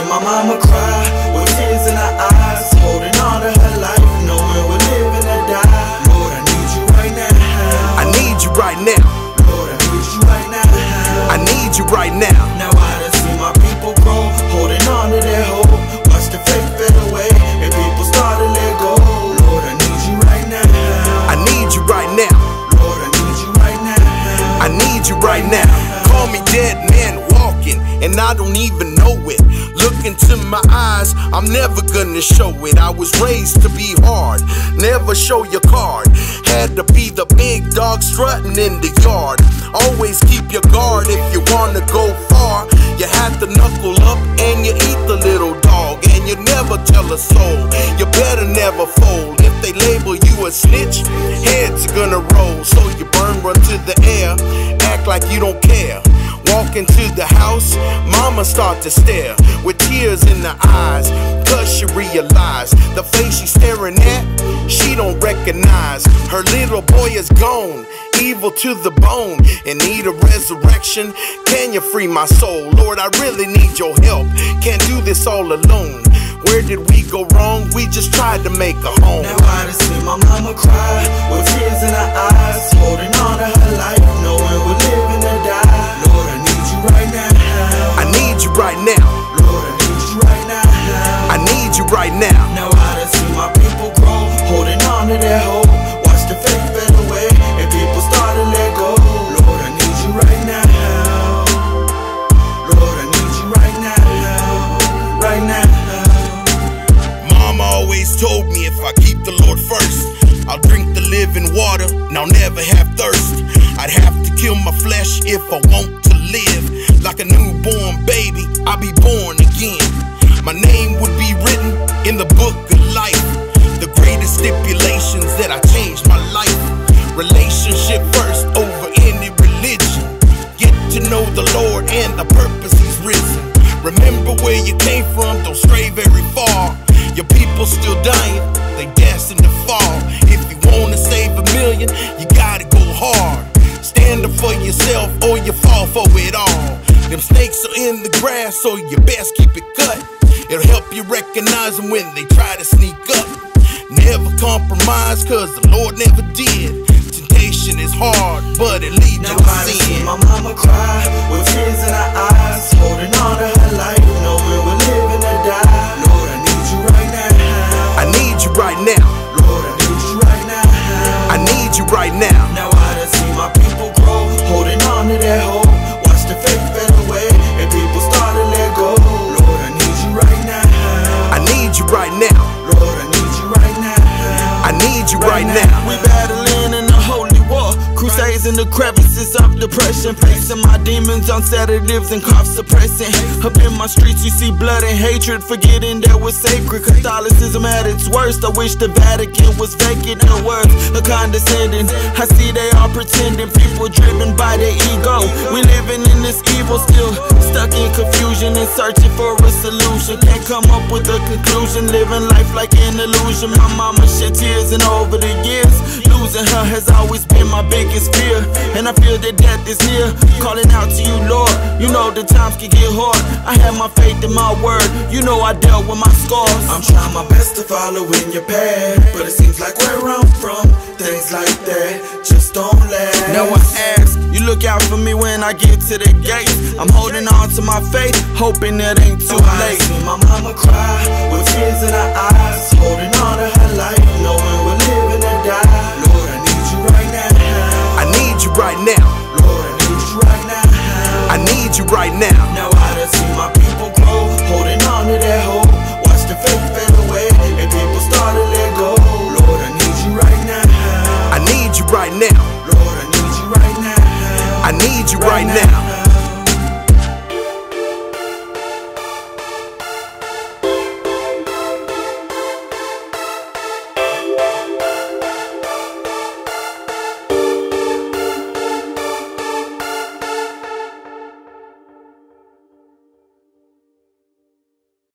Making my mama cry with tears in her eyes, holding on to her life, knowing we're living or die. Lord, I need you right now. I need you right now. Lord, I need you right now. I need you right now. Now I done see my people grow, holding on to their hope. Watch the faith fade away and people start to let go. Lord, I need you right now. I need you right now. Lord, I need you right now. I need you right now. Call me dead man walking, and I don't even know it. Look into my eyes, I'm never gonna show it. I was raised to be hard, never show your card. Had to be the big dog strutting in the yard. Always keep your guard if you wanna go far. You have to knuckle up and you eat the little dog. And you never tell a soul, you better never fold. If they label you a snitch, heads are gonna roll. So you burn, run to the air, act like you don't care. Walk into the house, mama start to stare with tears in her eyes, cause she realized the face she's staring at, she don't recognize. Her little boy is gone, evil to the bone, in need of resurrection. Can you free my soul? Lord, I really need your help, can't do this all alone. Where did we go wrong? We just tried to make a home. Now I just see my mama cry with tears in her eyes, holding on to her life, knowing we're living or die. Lord, I need you right now. I need you right now. Lord, I need you right now. I need you right now. Now I just see my people grow, holding on to their hope. Watch the faith fade away and people start to let go. Lord, I need you right now. Lord, I need you right now. Right now. Told me if I keep the Lord first, I'll drink the living water and I'll never have thirst. I'd have to kill my flesh if I want to live. Like a newborn baby, I'll be born again. My name would be written in the book of life. The greatest stipulations that I changed my life. Relationship first over any religion. Get to know the Lord and the purpose He's risen. Remember where you came from, don't stray very far. Your people still dying, they destined to fall. If you wanna save a million, you gotta go hard. Stand up for yourself or you fall for it all. Them snakes are in the grass, so you best keep it cut. It'll help you recognize them when they try to sneak up. Never compromise, cause the Lord never did. Temptation is hard, but it leads to sin. My mama cry with tears in her eyes, holding on to her life, knowing we're living or die. Lord, I need you right now. I need you right now. Lord, I need you right now. I need you right now. Now I done see my people grow, holding on to their hope. Watch the faith fade away and people start to let go. Lord, I need you right now. I need you right now. Lord, I need you right now. I need you right now. We battling in the holy war, crusades in the crevices of depression, facing my demons on sedatives and cough suppressing. Up in my streets you see blood and hatred, forgetting that we're sacred. Catholicism at its worst, I wish the Vatican was vacant. No words are condescending, I see they are pretending. People driven by their ego, we living in this evil, still stuck in confusion and searching for a solution. Can't come up with a conclusion, living life like an illusion. My mama shed tears, and over the years losing her has always been my biggest fear, and I feel that death is near. Calling out to you, Lord, you know the times can get hard. I had my faith in my word, you know I dealt with my scars. I'm trying my best to follow in your path, but it seems like where I'm from, things like that just don't last. Now I ask, you look out for me when I get to the gate. I'm holding on to my faith, hoping it ain't too late. I see my mama cry with tears in her eyes, holding on to her life, knowing we're living or die. Lord, I need you right now. I need you right now. Lord, I need you right now. I need you right now. Now I done see my people grow, holding on to their hope. Watch the faith fade away and people start to let go. Lord, I need you right now. I need you right now. Lord, I need you right now. I need you right now.